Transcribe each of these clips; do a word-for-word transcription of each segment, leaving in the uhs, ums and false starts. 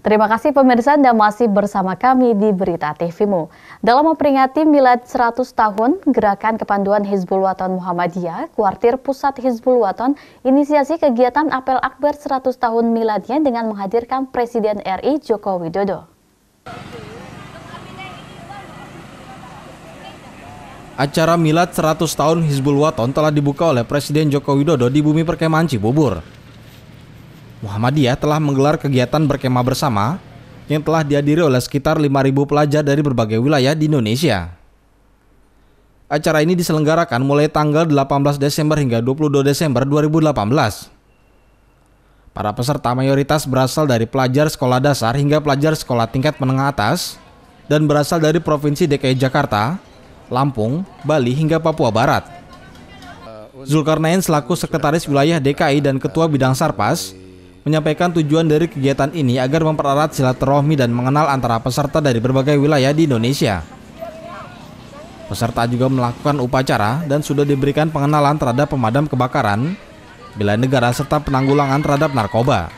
Terima kasih pemirsa Anda masih bersama kami di Berita T V mu. Dalam memperingati milad seratus tahun, Gerakan Kepanduan Hizbul Wathan Muhammadiyah, Kwartir Pusat Hizbul Wathan, inisiasi kegiatan Apel Akbar seratus tahun miladnya dengan menghadirkan Presiden R I Joko Widodo. Acara milad seratus tahun Hizbul Wathan telah dibuka oleh Presiden Joko Widodo di Bumi Perkemahan Cibubur. Muhammadiyah telah menggelar kegiatan berkemah bersama yang telah dihadiri oleh sekitar lima ribu pelajar dari berbagai wilayah di Indonesia. Acara ini diselenggarakan mulai tanggal delapan belas Desember hingga dua puluh dua Desember dua ribu delapan belas. Para peserta mayoritas berasal dari pelajar sekolah dasar hingga pelajar sekolah tingkat menengah atas dan berasal dari Provinsi D K I Jakarta, Lampung, Bali hingga Papua Barat. Zulkarnain selaku Sekretaris Wilayah D K I dan Ketua Bidang Sarpas menyampaikan tujuan dari kegiatan ini agar mempererat silaturahmi dan mengenal antara peserta dari berbagai wilayah di Indonesia. Peserta juga melakukan upacara dan sudah diberikan pengenalan terhadap pemadam kebakaran, bela negara serta penanggulangan terhadap narkoba.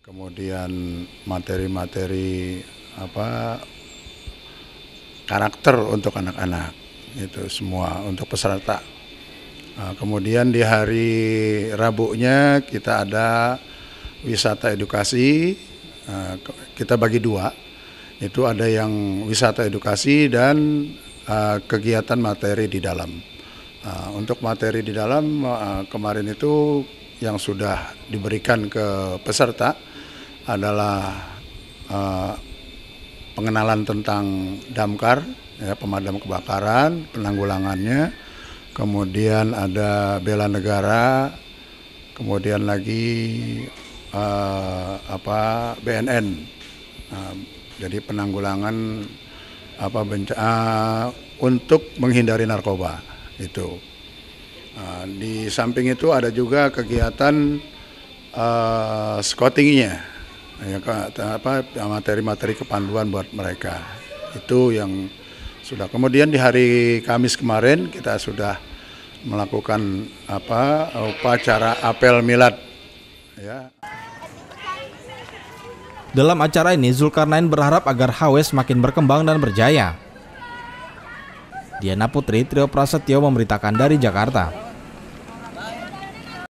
Kemudian materi-materi apa karakter untuk anak-anak itu semua untuk peserta. Kemudian di hari Rabunya kita ada wisata edukasi, kita bagi dua, itu ada yang wisata edukasi dan kegiatan materi di dalam. Untuk materi di dalam kemarin itu yang sudah diberikan ke peserta adalah pengenalan tentang damkar, ya, pemadam kebakaran, penanggulangannya. Kemudian ada bela negara, kemudian lagi uh, apa B N N, uh, jadi penanggulangan apa bencana uh, untuk menghindari narkoba itu. Uh, di samping itu ada juga kegiatan uh, scoutingnya, ya, apa materi-materi kepanduan buat mereka itu yang sudah. Kemudian di hari Kamis kemarin kita sudah melakukan apa upacara apel milad. Ya. Dalam acara ini Zulkarnain berharap agar H W semakin berkembang dan berjaya. Diana Putri Trio Prasetyo memberitakan dari Jakarta.